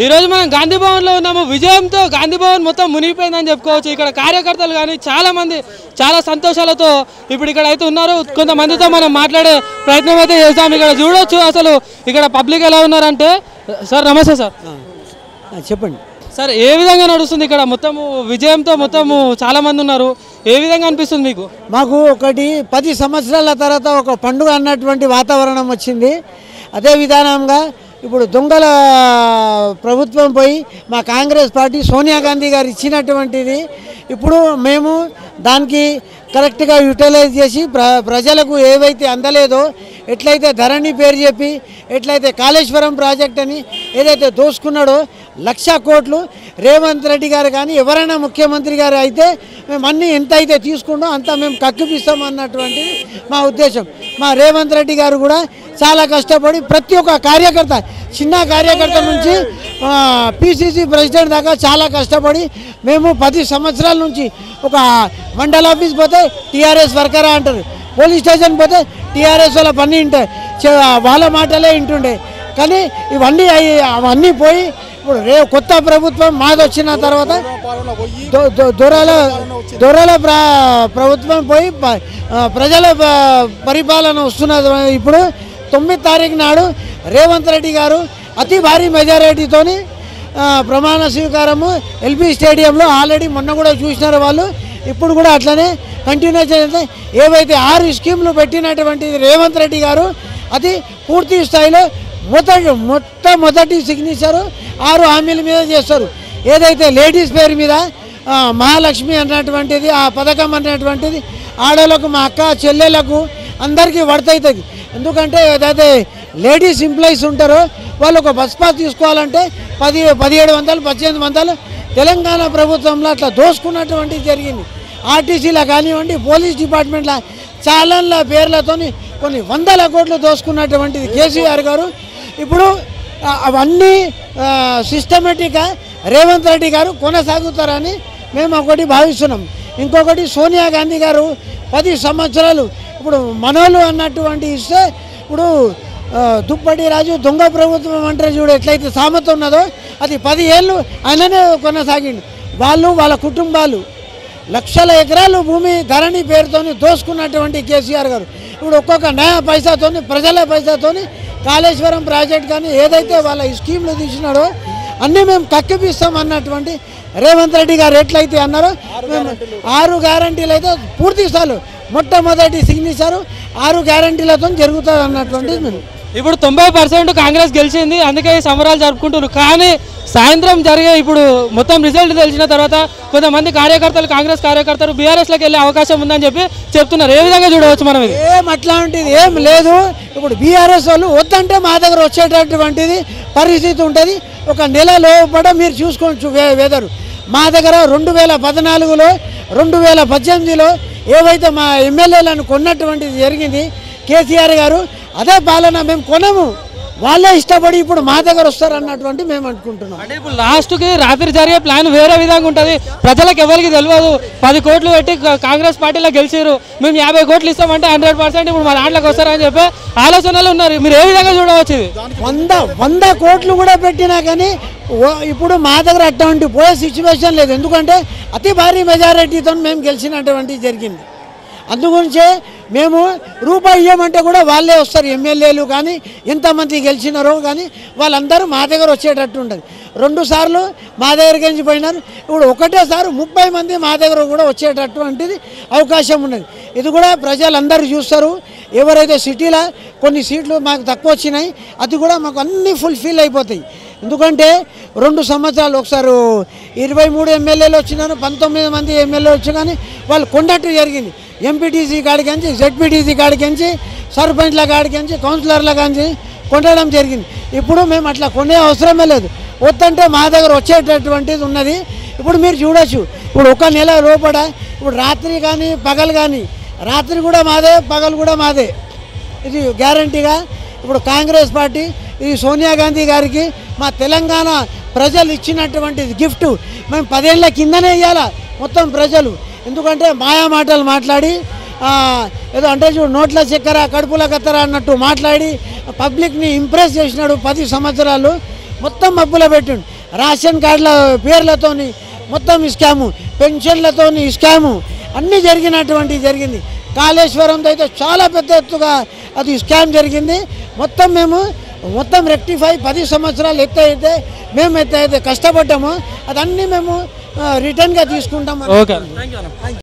मैं गांधी भवन में उन्ना विजय तो गांधी भवन मत मुनिपोन इक कार्यकर्ता चाल मंदिर चाल सतोषाल तो इपड़े उन्म तो मैं माटे प्रयत्न इक चूड्स असल इक पब्लिक सर नमस्ते सर चेप्पंडी सर ఏ విధంగా నడుస్తుంది ఇక్కడ మొత్తం విజయంతో మొత్తం చాలా మంది ఉన్నారు ఏ విధంగా అనిపిస్తుంది మీకు మాకు ఒకటి 10 సంవత్సరాల తర్వాత ఒక పండుగ అన్నటువంటి వాతావరణం వచ్చింది అదే విధానంగా ఇప్పుడు దొంగల ప్రభుత్వం పోయి మా కాంగ్రెస్ పార్టీ సోనియా గాంధీ గారు ఇచ్చినటువంటిది ఇప్పుడు మేము దానికి కరెక్ట్‌గా యూటిలైజ్ చేసి ప్రజలకు ఏవైతే అందలేదో ఎట్లయితే ధరణి పేరు చెప్పి ఎట్లయితే కాళేశ్వరం ప్రాజెక్ట్ అని ఏదైతే దోసుకున్నాడో లక్ష కోట్లు రేవంత్ రెడ్డి గారు కానీ ఎవరైనా ముఖ్యమంత్రి గారు అయితే మేము అన్ని ఎంత అయితే తీసుకున్నాం అంత మేము కక్కిపిస్తాం అన్నటువంటిది మా ఉద్దేశం మా రేవంత్ రెడ్డి గారు కూడా చాలా కష్టపడి ప్రతి ఒక్క కార్యకర్త చిన్న కార్యకర్త నుంచి పిసిసి ప్రెసిడెంట్ దాకా చాలా కష్టపడి మేము 10 సంవత్సరాల నుంచి ఒక మండల ఆఫీస్ పోతే టిఆర్ఎస్ వర్కర్ అంటారు పోలీస్ స్టేషన్ పోతే టిఆర్ఎస్ వాళ్ళ పని ఉంటే వాళ్ళ మాటలే వింటుండే కానీ ఇవన్నీ అవన్నీ పోయి ఇప్పుడు కొత్త ప్రభుత్వం మాదొచ్చిన తర్వాత దొరల ప్రభుత్వం పోయి ప్రజల పరిపాలన వస్తున్నది ఇప్పుడు 9 తారీఖు నాడు రేవంత్ రెడ్డి గారు అతి భారీ మెజారిటీతోని ప్రమాణ స్వీకారము ఎల్బీ స్టేడియంలో ఆల్రెడీ మొన్న కూడా చూసినారు వాళ్ళు ఇప్పుడు కూడా అట్లనే కంటిన్యూ చేయండి ఏవైతే 6 స్కీములు పెట్టినటువంటి రేవంత్ రెడ్డి గారు అది పూర్తి స్థాయిలో మొదటి సిగ్నేచర్ 6 హామీల మీద చేస్తారు ఏదైతే లేడీస్ పేరు మీద మహాలక్ష్మి అన్నటువంటిది ఆ పథకం అన్నటువంటిది ఆడలకు మా అక్క చెల్లెలకు అందరికీ వర్తైతది ఎందుకంటే ఏదైతే లేడీస్ ఎంప్లాయీస్ ఉంటారో వాళ్ళు ఒక బస్ పాస్ తీసుకోవాలంటే 1700 1800 తెలంగాణ ప్రభుత్వంలో అట్లా దోసుకున్నటువంటి జరిగింది ఆర్టీసీల కానివ్వండి పోలీస్ డిపార్ట్మెంట్ల చాలన్ల పేర్లతోని కొన్ని వందల కోట్లు దోసుకున్నటువంటిది కేసీఆర్ గారు ఇప్పుడు అవన్నీ సిస్టమేటిక్గా రేవంత్ రెడ్డి గారు కొనసాగుతారని మేము ఒకటి భావిస్తున్నాం ఇంకొకటి సోనియా గాంధీ గారు 10 సంవత్సరాలు ఇప్పుడు మనోలు అన్నటువంటి ఇస్తే ఇప్పుడు దుప్పటి రాజు దొంగ ప్రభుత్వం అంటే చూడు ఎట్లయితే సామెత ఉన్నదో అది 10 ఏళ్ళు ఆయననే కొనసాగింది వాళ్ళు వాళ్ళ కుటుంబాలు లక్షల ఎకరాలు భూమి ధరణి పేరుతోని దోసుకున్నటువంటి కేసీఆర్ గారు ఇప్పుడు ఒక్కొక్క నయా పైసాతోని ప్రజల పైసాతోని కాళేశ్వరం ప్రాజెక్ట్ కానీ ఏదైతే వాళ్ళ స్కీమ్లు తీసినాడో అన్నీ మేము కక్కిపిస్తాం అన్నటువంటి రేవంత్ రెడ్డి గారు ఎట్లయితే అన్నారో మేము 6 గ్యారంటీలు అయితే పూర్తి స్థాయిలో మొట్టమొదటి సిగ్నేచరు 6 గ్యారంటీలతో జరుగుతుంది అన్నటువంటిది మేము ఇప్పుడు 90% కాంగ్రెస్ గెలిచింది అందుకే సమరాలు జరుపుకుంటున్నారు కానీ సాయంత్రం జరిగే ఇప్పుడు మొత్తం రిజల్ట్ తెలిసిన తర్వాత కొంతమంది కార్యకర్తలు కాంగ్రెస్ కార్యకర్తలు బీఆర్ఎస్లోకి వెళ్ళే అవకాశం ఉందని చెప్పి చెప్తున్నారు ఏ విధంగా చూడవచ్చు మనం ఇది ఏం అట్లాంటిది ఏం లేదు ఇప్పుడు బీఆర్ఎస్ వాళ్ళు వద్దంటే మా దగ్గర వచ్చేటటువంటిది పరిస్థితి ఉంటుంది ఒక నెల లోపల మీరు చూసుకోవచ్చు వెదరు మా దగ్గర 2014లో 2018లో ఏవైతే మా ఎమ్మెల్యేలను కొన్నటువంటిది జరిగింది కేసీఆర్ గారు అదే పాలన మేము కొనము వాళ్ళే ఇష్టపడి ఇప్పుడు మా దగ్గర వస్తారు అన్నటువంటి మేము అనుకుంటున్నాం అంటే ఇప్పుడు లాస్ట్కి రాత్రి జరిగే ప్లాన్ వేరే విధంగా ఉంటుంది ప్రజలకు ఎవరికి తెలియదు 10 కోట్లు పెట్టి కాంగ్రెస్ పార్టీలో గెలిచారు మేము 50 కోట్లు ఇస్తామంటే 100% ఇప్పుడు మా దాంట్లోకి వస్తారని చెప్పి ఆలోచనలు ఉన్నారు మీరు ఏ విధంగా చూడవచ్చు 100 కోట్లు కూడా పెట్టినా కానీ ఇప్పుడు మా దగ్గర అటువంటి పోయే సిచ్యువేషన్ లేదు ఎందుకంటే అతి భారీ మెజారిటీతో మేము గెలిచినటువంటి జరిగింది అందుగురించే మేము రూపాయి ఇవ్వమంటే కూడా వాళ్ళే వస్తారు ఎమ్మెల్యేలు కానీ ఎంతమంది గెలిచినారో కానీ వాళ్ళందరూ మా దగ్గర వచ్చేటట్టు ఉంటుంది 2 సార్లు మా దగ్గర గెలిచిపోయినారు ఇప్పుడు ఒకటేసారి 30 మంది మా దగ్గర కూడా వచ్చేటటువంటిది అవకాశం ఉన్నది ఇది కూడా ప్రజలందరూ చూస్తారు ఎవరైతే సిటీలో కొన్ని సీట్లు మాకు తక్కువ వచ్చినాయి అది కూడా మాకు అన్నీ ఫుల్ఫిల్ అయిపోతాయి ఎందుకంటే 2 సంవత్సరాలు ఒకసారి 23 ఎమ్మెల్యేలు వచ్చినారు 19 మంది ఎమ్మెల్యేలు వచ్చి కానీ వాళ్ళు కొన్నట్టు జరిగింది ఎంపీటీసీ కాడికించి జెడ్పీటీసీ కాడికించి సర్పంచ్ల కాడికించి కౌన్సిలర్ల కాంచి కొనడం జరిగింది ఇప్పుడు మేము అట్లా కొనే అవసరమే లేదు వద్దంటే మా దగ్గర వచ్చేటటువంటిది ఉన్నది ఇప్పుడు మీరు చూడొచ్చు ఇప్పుడు ఒక నెల లోపల ఇప్పుడు రాత్రి కానీ పగలు కానీ రాత్రి కూడా మాదే పగలు కూడా మాదే ఇది గ్యారంటీగా ఇప్పుడు కాంగ్రెస్ పార్టీ ఈ సోనియా గాంధీ గారికి మా తెలంగాణ ప్రజలు ఇచ్చినటువంటి గిఫ్ట్ మేము 10 ఏళ్ళ కిందనే ఇవ్వాలి మొత్తం ప్రజలు ఎందుకంటే మాయా మాటలు మాట్లాడి ఏదో అంటే చూడు నోట్ల చక్కెర కడుపుల కత్తెర అన్నట్టు మాట్లాడి పబ్లిక్ని ఇంప్రెస్ చేసినాడు 10 సంవత్సరాలు మొత్తం మబ్బుల పెట్టిండు. రేషన్ కార్డుల పేర్లతోని మొత్తం స్కాము, పెన్షన్లతోని స్కాము, అన్నీ జరిగినటువంటి జరిగింది. కాళేశ్వరంతో అయితే చాలా పెద్ద ఎత్తుగా అది స్కామ్ జరిగింది. మొత్తం మేము మొత్తం రెక్టిఫై 10 సంవత్సరాలు ఎత్తైతే మేము ఎత్తైతే కష్టపడ్డాము, అదన్నీ మేము రిటర్న్గా తీసుకుంటాము.